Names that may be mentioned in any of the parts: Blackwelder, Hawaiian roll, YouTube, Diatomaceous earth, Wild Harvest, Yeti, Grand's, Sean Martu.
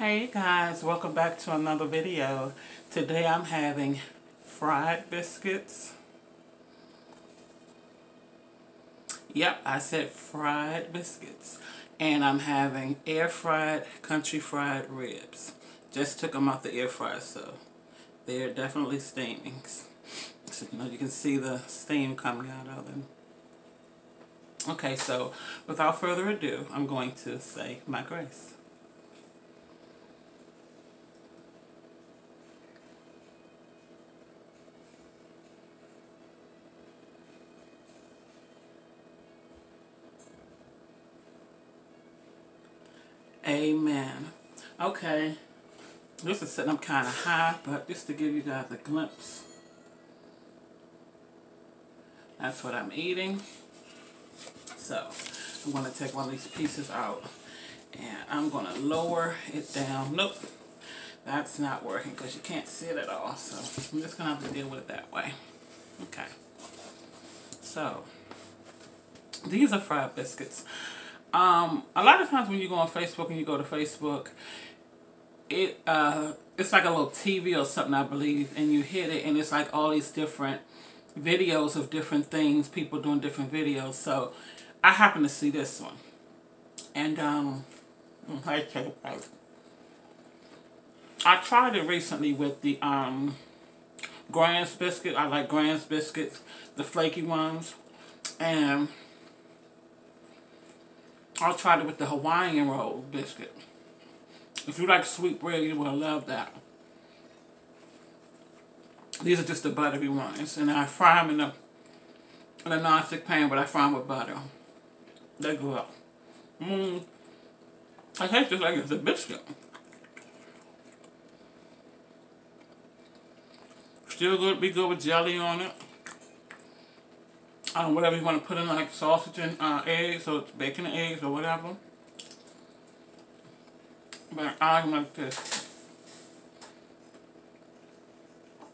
Hey guys, welcome back to another video. Today I'm having fried biscuits. Yep, I said fried biscuits. And I'm having air fried, country fried ribs. Just took them out the air fryer, so they're definitely steaming. So, you can see the steam coming out of them. Okay, so without further ado, I'm going to say my grace. Amen. Okay, this is sitting up kind of high, but just to give you guys a glimpse, that's what I'm eating. So I'm going to take one of these pieces out and I'm going to lower it down. Nope, that's not working because you can't see it at all, so I'm just going to have to deal with it that way. Okay, so these are fried biscuits. A lot of times when you go on Facebook and you go to Facebook, it's like a little TV or something, I believe, and you hit it and it's like all these different videos of different things, people doing different videos. So I happened to see this one, and I tried it recently with the Grand's biscuit. I like Grand's biscuits, the flaky ones, and I tried it with the Hawaiian roll biscuit. If you like sweet bread, you will love that. These are just the buttery ones, and I fry them in a nonstick pan, but I fry them with butter. They go up. I taste just like it's a biscuit. Still good. Be good with jelly on it. Whatever you want to put in, like sausage and eggs, or bacon and eggs, or whatever. But I like this.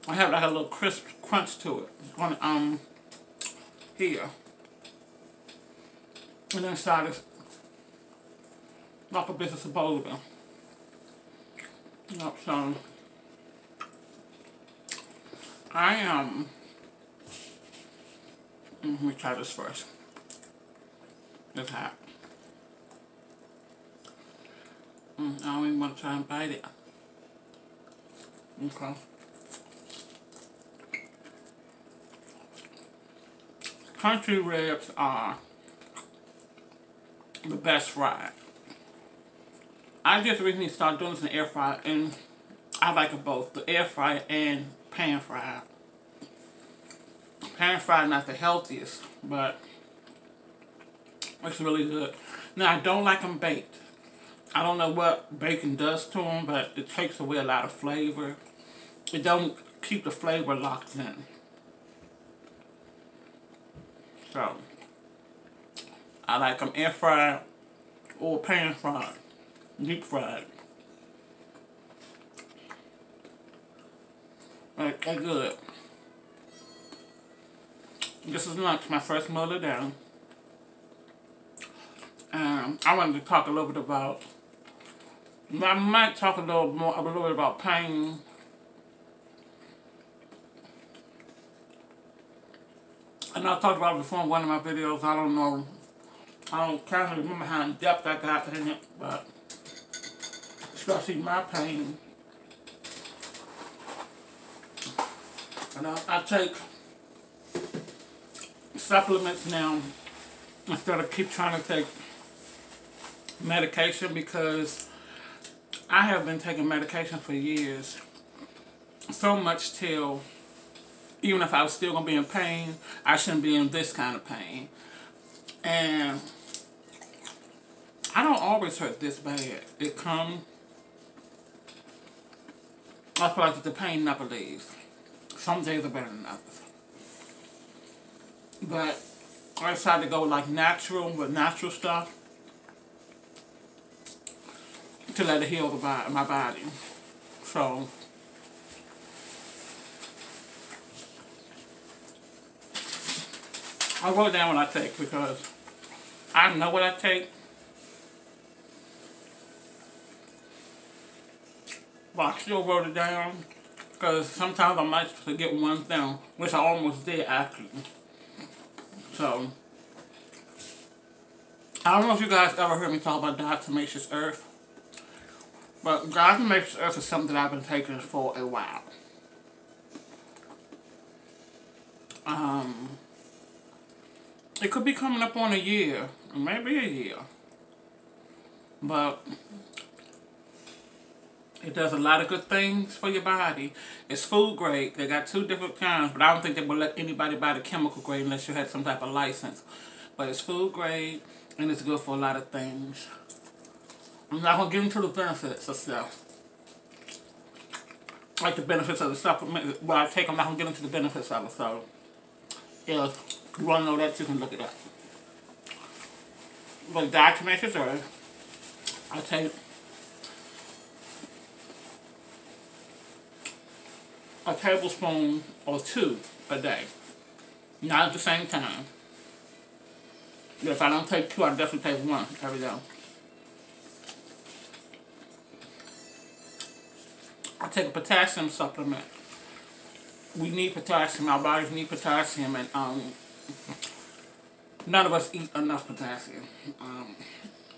I have like a little crisp crunch to it on here, and inside is like a business of bowl. Yep, so I am. Let me try this first. It's hot. I don't even want to try and bite it. Okay. Country ribs are the best fried. I just recently started doing this in the air fryer, and I like it both, the air fryer and pan fried. Pan fried not the healthiest, but it's really good. Now I don't like them baked. I don't know what bacon does to them, but it takes away a lot of flavor. It don't keep the flavor locked in. So I like them air fried or pan fried, deep fried. Like they're good. This is lunch, my first meal of the day. I wanted to talk a little bit about, I might talk a little bit about pain. And I talked about it before in one of my videos. I don't know, I can't remember how in depth I got in it, but especially my pain. And I take supplements now instead of keep trying to take medication, because I have been taking medication for years, so much till even if I was still gonna be in pain, I shouldn't be in this kind of pain. And I don't always hurt this bad. It comes, I feel like the pain never leaves. Some days are better than others. But I decided to go like natural, with natural stuff, to let it heal the body, my body. So I wrote down what I take, because I know what I take. but I still wrote it down because sometimes I might forget one thing, which I almost did actually. So, I don't know if you guys ever heard me talk about diatomaceous earth, but diatomaceous earth is something I've been taking for a while. It could be coming up on a year, maybe a year, but it does a lot of good things for your body. It's food grade. They got two different kinds, but I don't think they will let anybody buy the chemical grade unless you had some type of license. But it's food grade, and it's good for a lot of things. I'm not going to get into the benefits of stuff. Like the benefits of the supplement, well, I take them, I'm not going to get into the benefits of it, so if you want to know that, you can look it up. But diatomaceous earth, I take a tablespoon or two a day, not at the same time. If I don't take two, I definitely take one every day. I take a potassium supplement. We need potassium. Our bodies need potassium, and none of us eat enough potassium.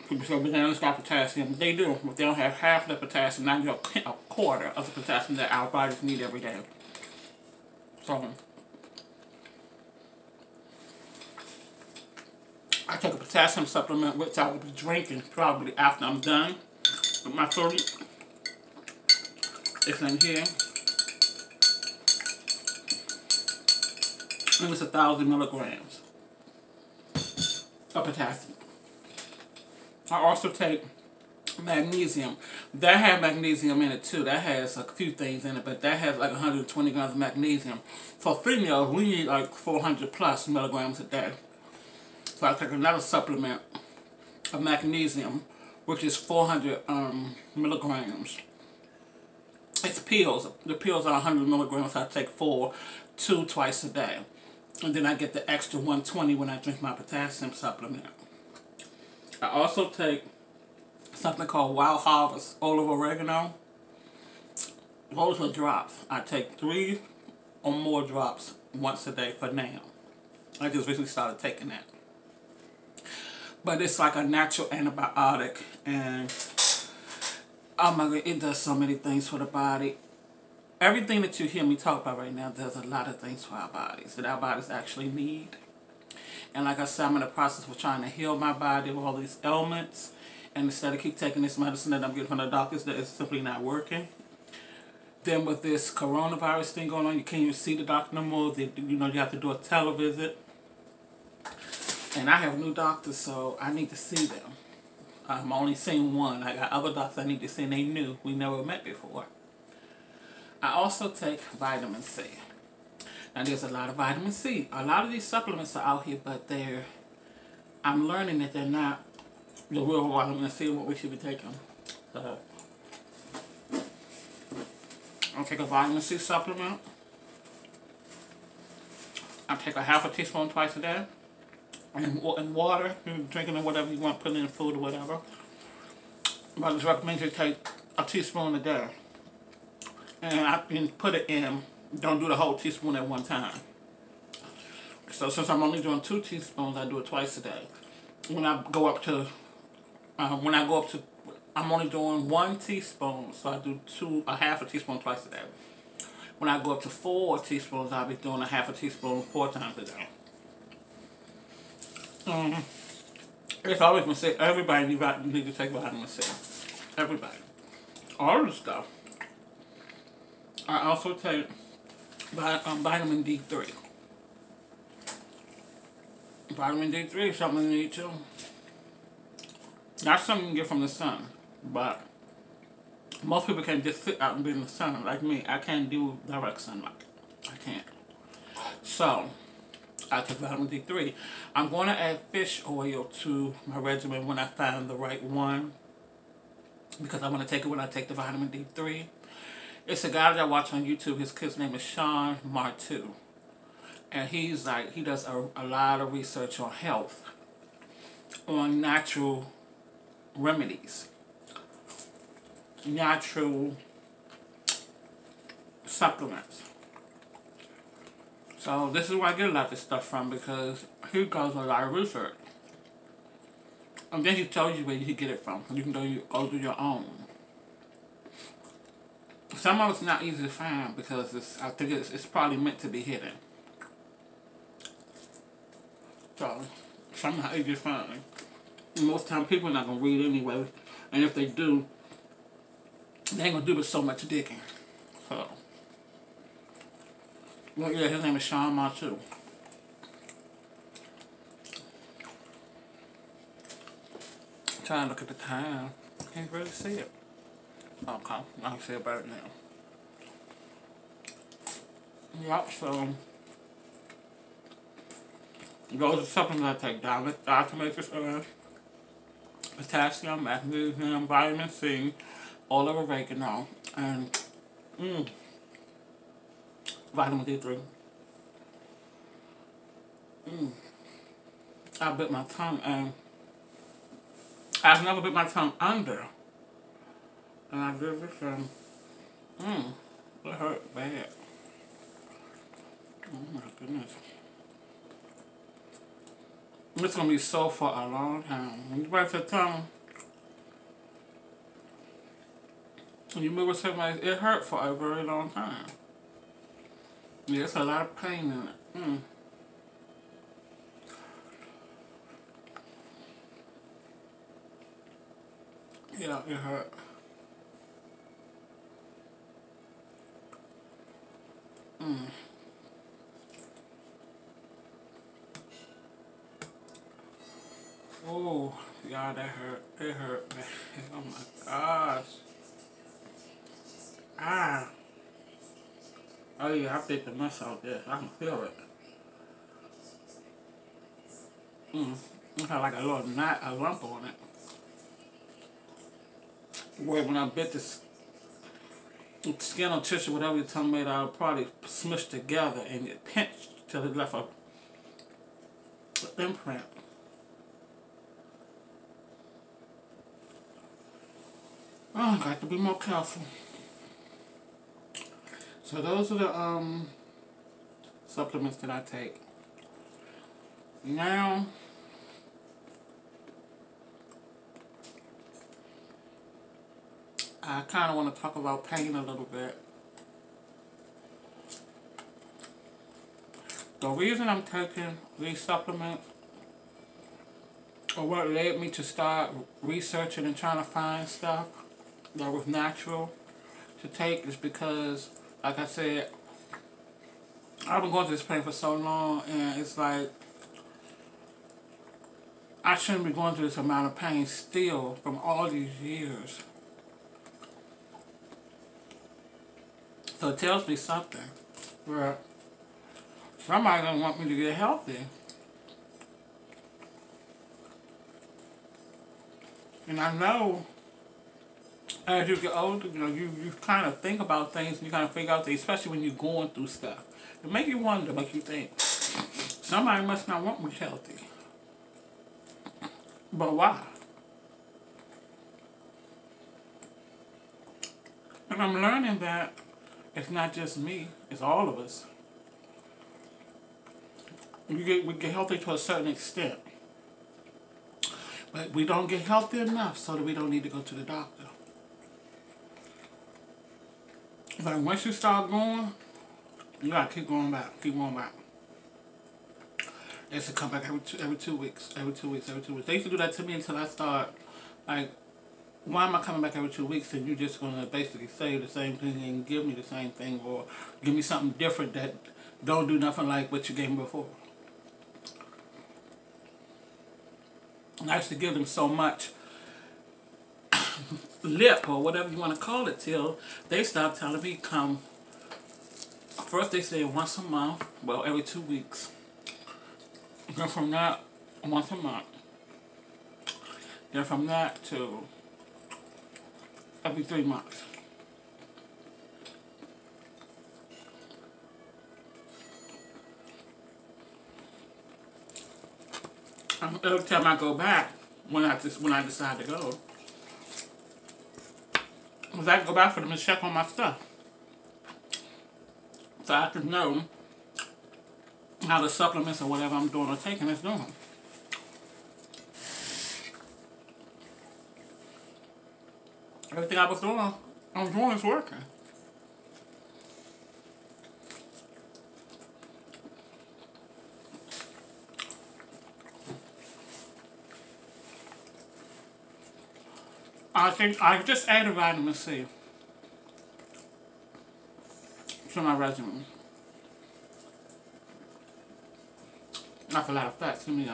People say bananas got potassium. They do, but they don't have half the potassium. Not even a quarter of the potassium that our bodies need every day. So, I take a potassium supplement, which I will be drinking probably after I'm done with my 30. It's in here. And it's 1,000 milligrams of potassium. I also take magnesium. That has magnesium in it too. That has a few things in it, but that has like 120 grams of magnesium. For females, we need like 400 plus milligrams a day. So I take another supplement of magnesium, which is 400 milligrams. It's pills. The pills are 100 milligrams. I take two twice a day. And then I get the extra 120 when I drink my potassium supplement. I also take something called Wild Harvest olive oregano. Those are drops. I take 3 or more drops once a day for now. I just recently started taking that. But it's like a natural antibiotic, and oh my God, it does so many things for the body. Everything that you hear me talk about right now does a lot of things for our bodies that our bodies actually need. And like I said, I'm in the process of trying to heal my body with all these ailments. And instead of keep taking this medicine that I'm getting from the doctors that is simply not working. Then with this coronavirus thing going on, you can't even see the doctor no more. You know, you have to do a televisit. And I have new doctors, so I need to see them. I'm only seeing one. I got other doctors I need to see, and they knew we never met before. I also take vitamin C. Now, there's a lot of vitamin C. A lot of these supplements are out here, but I'm learning that they're not the real vitamin C, what we should be taking. So, I'll take a vitamin C supplement. I take a half a teaspoon twice a day. And water, you're drinking or whatever you want, putting in food or whatever. But it's recommended you take a teaspoon a day. And I can put it in. Don't do the whole teaspoon at one time. So since I'm only doing 2 teaspoons, I do it twice a day. When I go up to, I'm only doing 1 teaspoon, so I do a half a teaspoon twice a day. When I go up to 4 teaspoons, I'll be doing a half a teaspoon 4 times a day. It's always been said everybody need to take vitamin C. Everybody, all this stuff. I also take vitamin D3. Vitamin D3 is something you need too. That's something you get from the sun, but most people can't just sit out and be in the sun like me. I can't do direct sunlight. I can't. So I take vitamin D3. I'm going to add fish oil to my regimen when I find the right one, because I want to take it when I take the vitamin D3. It's a guy that I watch on YouTube. His kid's name is Sean Martu. And he's like, he does a lot of research on health, on natural remedies, natural supplements. So this is where I get a lot of this stuff from, because he does a lot of research. And then he tells you where you can get it from. You can go do your own. Some of it's not easy to find because I think it's probably meant to be hidden. So some not easy to find. Most time people are not gonna read anyway, and if they do, they ain't gonna do but so much digging. So, well, yeah, his name is Sean Martu. Trying to look at the time. Can't really see it. Okay, I can see it better now. Yup, so those are supplements I take: diatomaceous earth, potassium, magnesium, vitamin C, olive oregano, and vitamin D3. I bit my tongue, and I've never bit my tongue under. And I did this, and it hurt bad. Oh my goodness. It's gonna be so for a long time. When you bite your tongue, when you move with somebody, it hurt for a very long time. Yeah, there's a lot of pain in it. Yeah, it hurt. Oh, y'all, that hurt. It hurt, man. Oh my gosh. Ah. Oh yeah, I bit the mess out there. I can feel it. It had like a little knot, a lump on it. Where when I bit this skin or tissue, whatever your tongue made out, probably smushed together and it pinched till it left a imprint. Oh, got to be more careful. So those are the supplements that I take. Now, I kind of want to talk about pain a little bit. The reason I'm taking these supplements, or what led me to start researching and trying to find stuff that was natural to take, is because, like I said, I've been going through this pain for so long, and it's like I shouldn't be going through this amount of pain still from all these years. So it tells me something, where somebody doesn't want me to get healthy. And I know, as you get older, you know, you kind of think about things and you kind of figure out things, especially when you're going through stuff. It makes you wonder, make you think, somebody must not want me healthy. But why? And I'm learning that it's not just me, it's all of us. We get healthy to a certain extent. But we don't get healthy enough so that we don't need to go to the doctor. Like, once you start going, you gotta keep going back, keep going back. They used to come back every two weeks. They used to do that to me until I start, like, why am I coming back every 2 weeks and you're just gonna basically say the same thing and give me the same thing, or give me something different that don't do nothing like what you gave me before? And I used to give them so much lip, or whatever you want to call it, till they stopped telling me come. First they said once a month, well, every 2 weeks. Then from that, once a month. Then from that to every 3 months. Every time I go back, when I decide to go, because I go back for them to check on my stuff. so I can know how the supplements or whatever I'm doing or taking is doing. Everything I was doing is working. I think I just added vitamin C to my regimen. Not for a lot of fat, to me.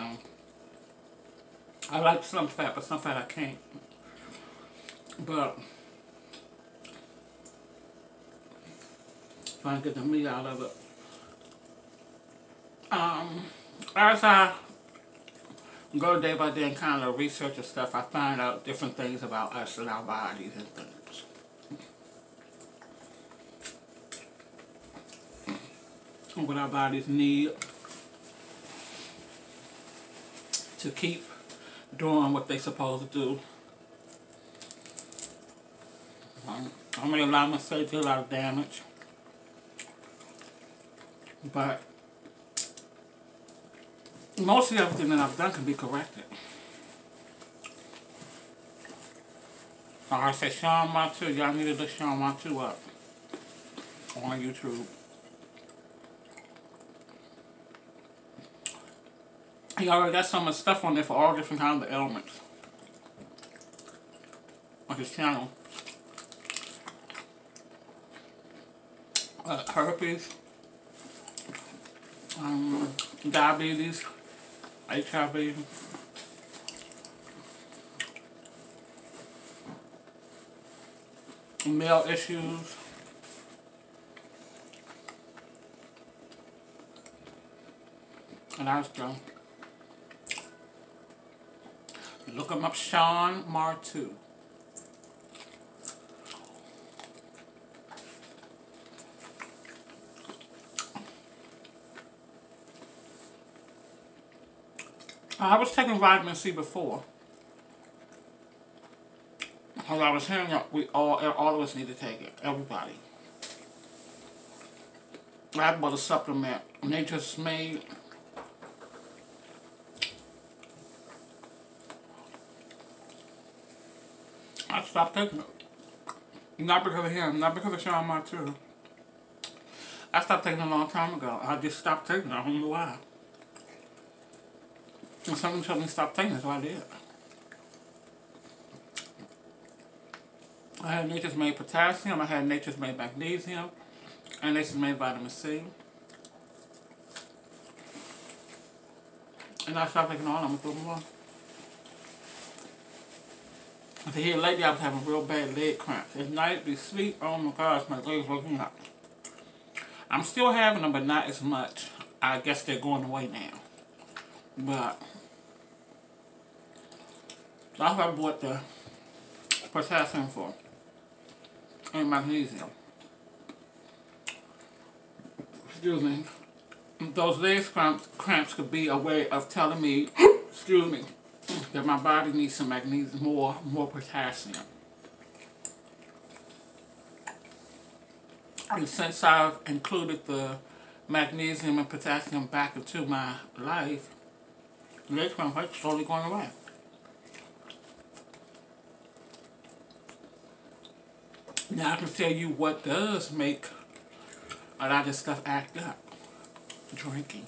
I like some fat, but some fat I can't. But trying to get the meat out of it. As I go day by day and kind of research and stuff, I find out different things about us and our bodies and things. And what our bodies need to keep doing what they're supposed to do. I made a lot of mistakes, a lot of damage. But mostly everything that I've done can be corrected. I said Sean Martu, y'all need to look Sean Martu up on YouTube. He already got so much stuff on there for all different kinds of ailments on his channel. Herpes, diabetes, HIV, male issues, and I was drunk. Look him up, Sean Martu. I was taking vitamin C before, because I was hearing that we all of us need to take it, everybody. I bought a supplement, Nature's Made. I stopped taking it, not because of him, not because of Sean Martu. I stopped taking it a long time ago. I just stopped taking it, I don't know why. And someone told me to stop taking it, so I did. I had Nature's Made potassium, I had Nature's Made magnesium, and Nature's Made vitamin C. And I stopped taking all of them, threw them off. But here lately I was having real bad leg cramps. At night it'd be sleep, oh my gosh, my legs waking up. I'm still having them, but not as much. I guess they're going away now. But that's what I bought the potassium for and magnesium. Excuse me. Those leg cramps could be a way of telling me, excuse me, that my body needs some magnesium, more potassium. And since I've included the magnesium and potassium back into my life, leg cramps are slowly going away. Now I can tell you what does make a lot of stuff act up. Drinking.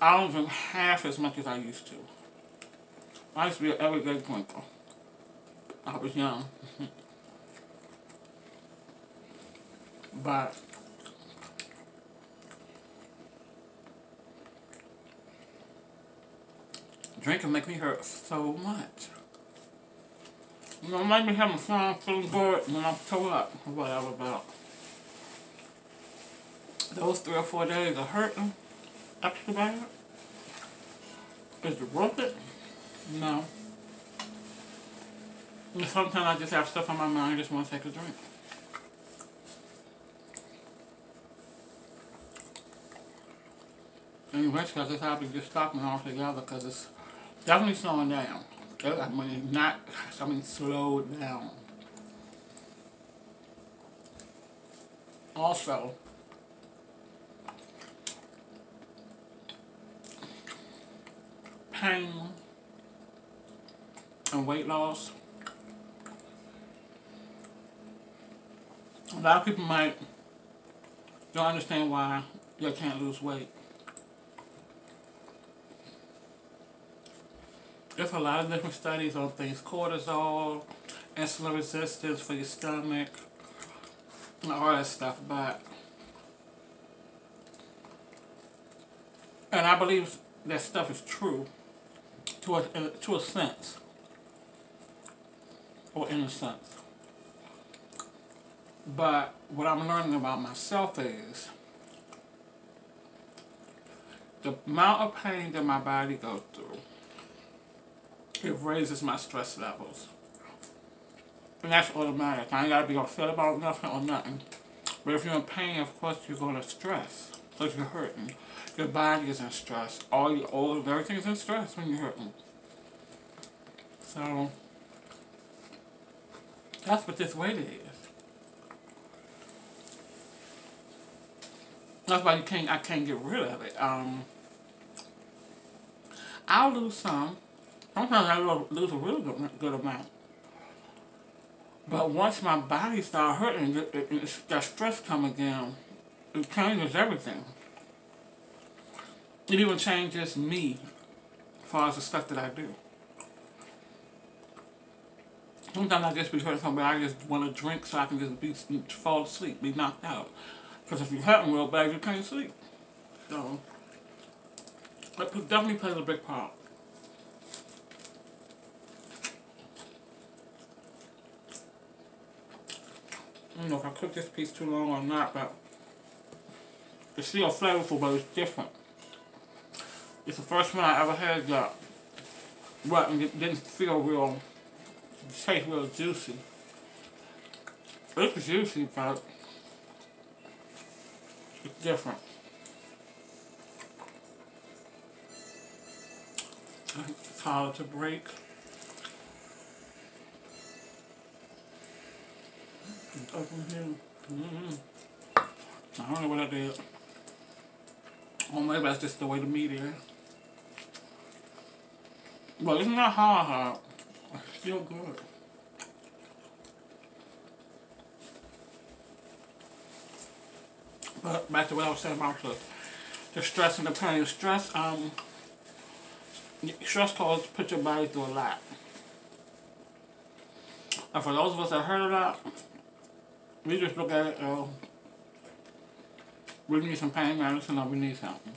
I don't drink half as much as I used to. I used to be an everyday drinker. I was young. But drinking make me hurt so much. You know, it might be having fun, feeling good, and then I'm tore up, whatever, but those 3 or 4 days of hurting extra bad. Is it worth it? No. And sometimes I just have stuff on my mind, I just want to take a drink. And eventually I just have to just stop them all together because it's definitely slowing down. I mean, slowed down. also pain and weight loss. A lot of people might don't understand why they can't lose weight. There's a lot of different studies on things, cortisol, insulin resistance for your stomach, and all that stuff. And I believe that stuff is true to a sense, or in a sense. But what I'm learning about myself is the amount of pain that my body goes through, it raises my stress levels. And that's automatic. I ain't gotta be upset about nothing or nothing. But if you're in pain, of course you're gonna stress, because you're hurting. Your body is in stress. Everything is in stress when you're hurting. So that's what this weight is. That's why I can't get rid of it. I'll lose some. Sometimes I lose a really good amount. But once my body starts hurting, that stress come again. It changes everything. It even changes me as far as the stuff that I do. Sometimes I just be hurting somebody, I just want to drink so I can just fall asleep, be knocked out. Because if you're hurting real bad, you can't sleep. So, that definitely plays a big part. I don't know if I cook this piece too long or not, but it's still flavorful, but it's different. It's the first one I ever had that didn't feel real, taste real juicy. It's juicy, but it's different. It's hard to break. Up in here. I don't know what I did. Or maybe that's just the way the meat is. But it's not hard. It's still good. But back to what I was saying about the stress and the pain. Stress causes put your body through a lot. And for those of us that hurt a lot, we just look at it, oh, we need some pain medicine or we need something.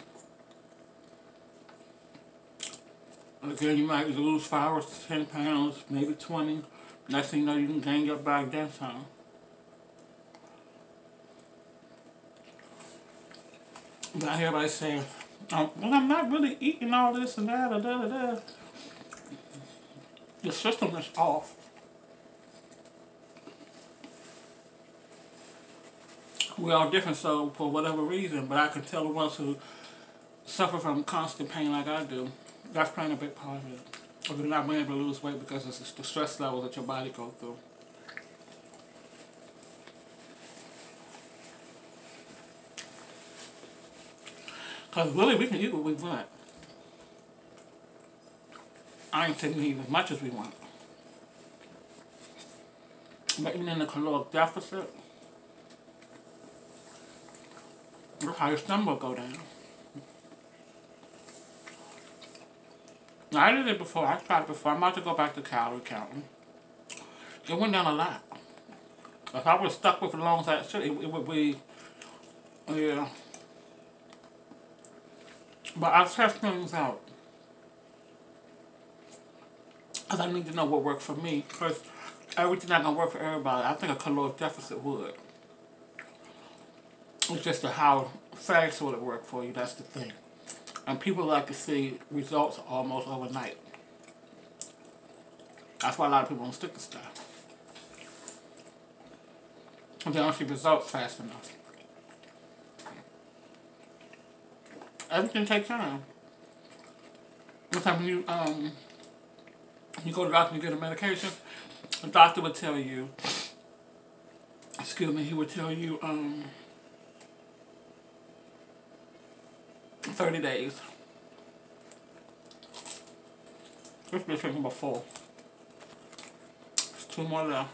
Again, you might lose 5 or 10 pounds, maybe 20. Next thing you know, you can gain your back then some. But I hear everybody saying, oh, well, I'm not really eating all this and that, The system is off. We're all different, so for whatever reason, but I can tell the ones who suffer from constant pain like I do, that's playing a big part of it. Or you're not being able to lose weight because it's the stress level that your body goes through. Because really, we can eat what we want. I ain't saying we eat as much as we want. But even in the caloric deficit, that's how your stomach will go down. Now, I did it before. I tried it before. I'm about to go back to calorie counting. It went down a lot. If I was stuck with it as long as I should, it would be, yeah. But I test things out, because I need to know what worked for me. Because everything not going to work for everybody. I think a caloric deficit would. It's just how fast will it work for you, that's the thing. And people like to see results almost overnight. That's why a lot of people don't stick to stuff. They don't see results fast enough. Everything takes time. Sometimes when you go to the doctor and you get a medication, the doctor would tell you, he would tell you, 30 days. This dish is number 4. There's 2 more left.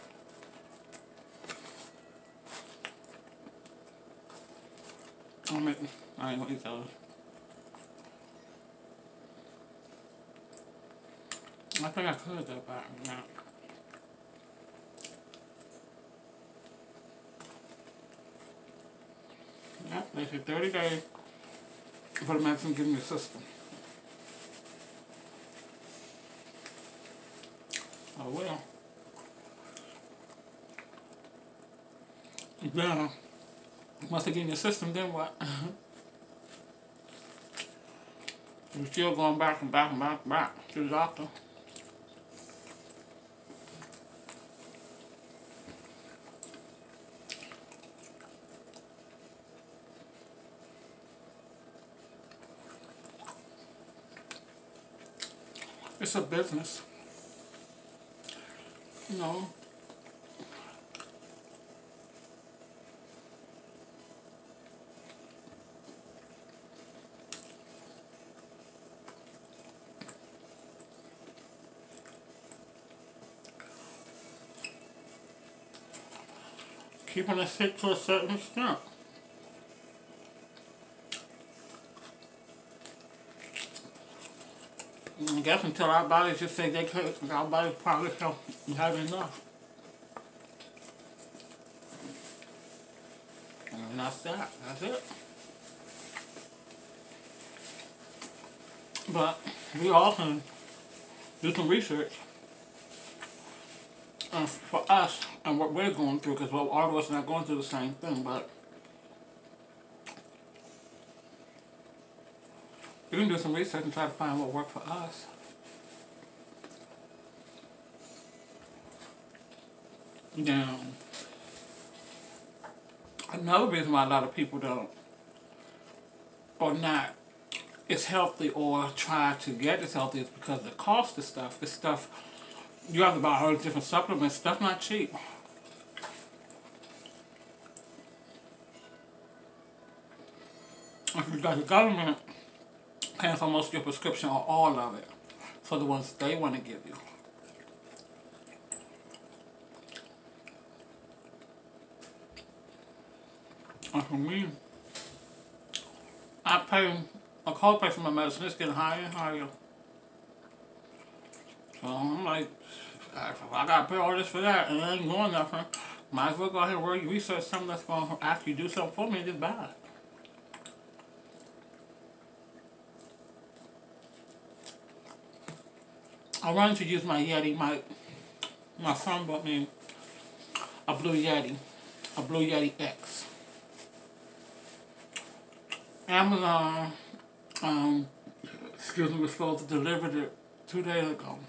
I ain't gonna eat those. I think I could though, but I'm not. Yep, they said 30 days. Put them in some give me a system. I will. Then, once they get in your system, then what? You're still going back and back and back and back to the doctor. It's a business, you know. Keeping it sick to a certain extent. I guess until our bodies just say they could, our bodies probably don't have enough. And that's that. That's it. But we all can do some research for us and what we're going through, because all of us are not going through the same thing, but we can do some research and try to find what worked for us. Now, another reason why a lot of people don't, or not, is healthy or try to get as healthy is because of the cost of stuff. This stuff, you have to buy all these different supplements. Stuff not cheap. If you got the government paying for most of your prescription or all of it, for the ones they want to give you. And for me, I pay a copay for my medicine. It's getting higher and higher. So I'm like, if I gotta pay all this for that and it ain't going nothing, might as well go ahead and research something that's gonna actually do something for me and just buy it. I wanted to use my Yeti. My son bought me a blue Yeti, a blue Yeti X. Amazon, excuse me, was supposed to deliver it 2 days ago.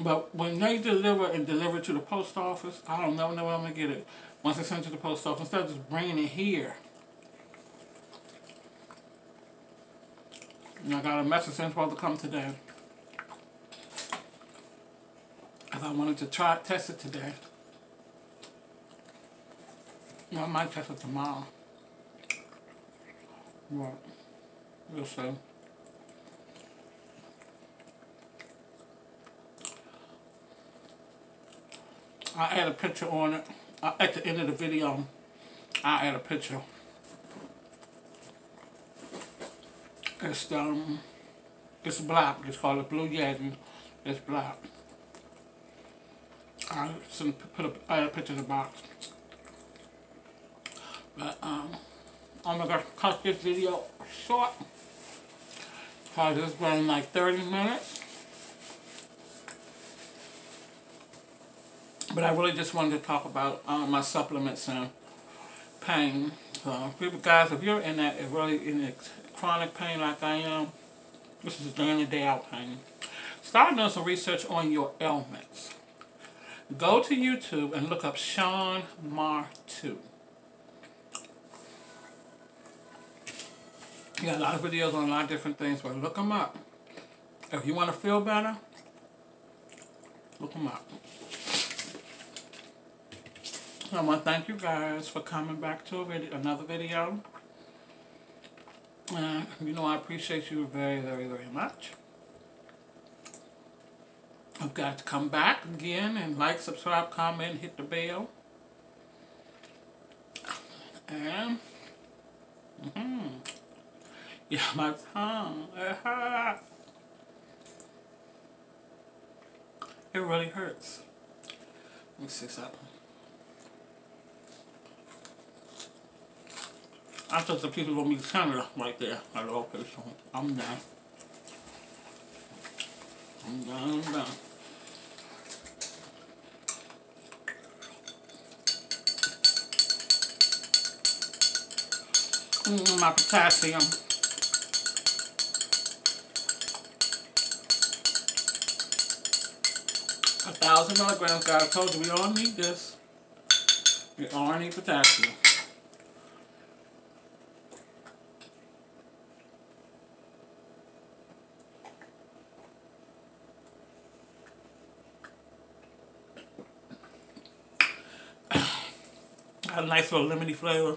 But when they deliver it to the post office, I don't know where I'm gonna get it. Once I send it to the post office, instead of just bringing it here. And I got a message that's supposed to come today. I wanted to test it today. Well, I might test it tomorrow. Well, we'll see. I add a picture on it. At the end of the video, I add a picture. It's black. It's called a blue Yeti. It's black. I put a picture in the box. But I'm gonna cut this video short, cause it's been like 30 minutes. But I really just wanted to talk about my supplements and pain. So, people, guys, if you're in that chronic pain like I am, this is during the day out pain. Start doing some research on your ailments. Go to YouTube and look up Sean Martu. He got a lot of videos on a lot of different things, but look them up. If you want to feel better, look them up. I want to thank you guys for coming back to another video. You know, I appreciate you very, very, very much. I've got to come back again and like, subscribe, comment, hit the bell. And, yeah, my tongue, it really hurts. Let me see something. I thought the people want me to turn it right there. I love it, so I'm done. I'm done, I'm done. My potassium. A 1,000 milligrams, guys. I told you we all need this. We all need potassium. Got a nice little lemony flavor.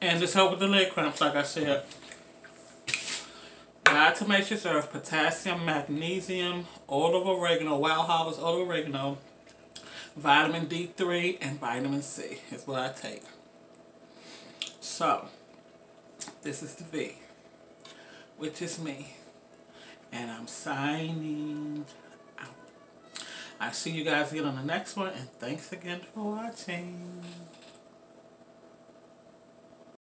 And this helps with the leg cramps, like I said. Diatomaceous earth, potassium, magnesium, oil of oregano, Wild Harvest oil of oregano, vitamin D3, and vitamin C is what I take. So, this is the V, which is me. And I'm signing out. I'll see you guys again on the next one, and thanks again for watching.